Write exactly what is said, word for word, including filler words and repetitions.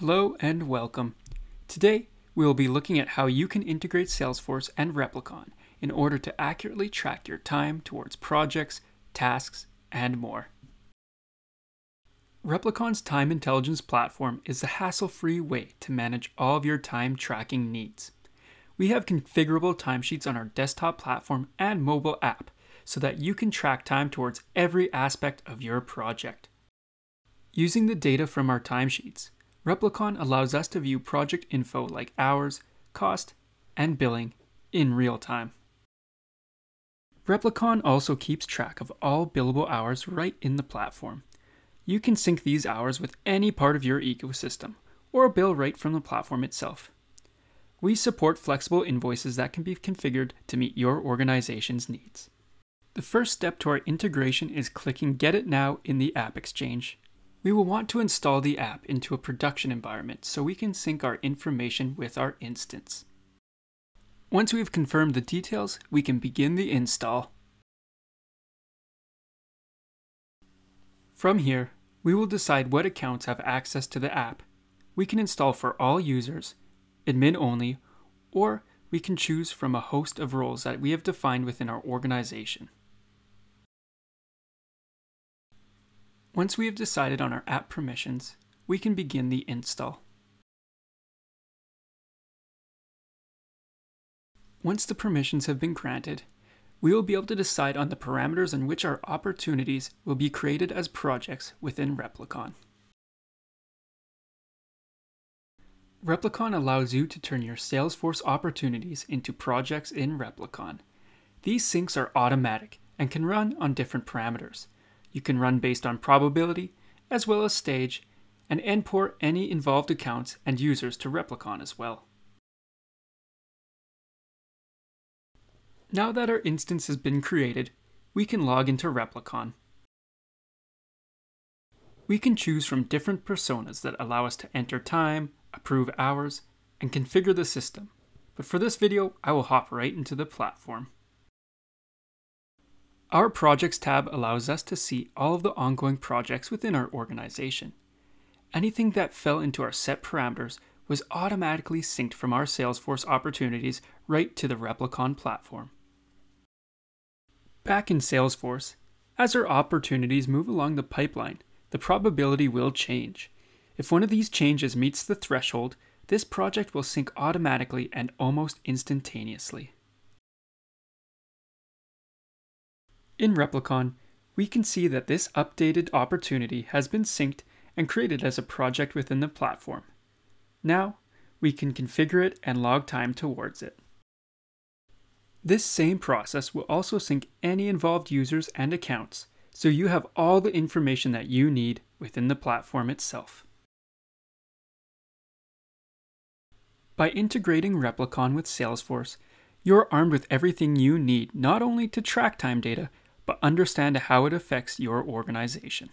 Hello and welcome. Today, we will be looking at how you can integrate Salesforce and Replicon in order to accurately track your time towards projects, tasks, and more. Replicon's time intelligence platform is the hassle-free way to manage all of your time tracking needs. We have configurable timesheets on our desktop platform and mobile app so that you can track time towards every aspect of your project. Using the data from our timesheets, Replicon allows us to view project info like hours, cost, and billing in real time. Replicon also keeps track of all billable hours right in the platform. You can sync these hours with any part of your ecosystem or bill right from the platform itself. We support flexible invoices that can be configured to meet your organization's needs. The first step to our integration is clicking Get It Now in the App Exchange. We will want to install the app into a production environment so we can sync our information with our instance. Once we've confirmed the details, we can begin the install. From here, we will decide what accounts have access to the app. We can install for all users, admin only, or we can choose from a host of roles that we have defined within our organization. Once we have decided on our app permissions, we can begin the install. Once the permissions have been granted, we will be able to decide on the parameters in which our opportunities will be created as projects within Replicon. Replicon allows you to turn your Salesforce opportunities into projects in Replicon. These syncs are automatic and can run on different parameters. You can run based on probability, as well as stage, and import any involved accounts and users to Replicon as well. Now that our instance has been created, we can log into Replicon. We can choose from different personas that allow us to enter time, approve hours, and configure the system. But for this video, I will hop right into the platform. Our Projects tab allows us to see all of the ongoing projects within our organization. Anything that fell into our set parameters was automatically synced from our Salesforce opportunities right to the Replicon platform. Back in Salesforce, as our opportunities move along the pipeline, the probability will change. If one of these changes meets the threshold, this project will sync automatically and almost instantaneously. In Replicon, we can see that this updated opportunity has been synced and created as a project within the platform. Now, we can configure it and log time towards it. This same process will also sync any involved users and accounts, so you have all the information that you need within the platform itself. By integrating Replicon with Salesforce, you're armed with everything you need not only to track time data, but understand how it affects your organization.